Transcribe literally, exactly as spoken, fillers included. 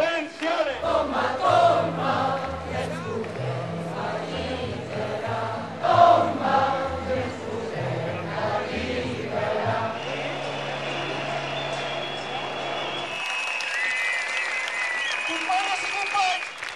Attenzione! Tomma, tomma, Gesù libera, tomma, Gesù libera. Compagni, compagni!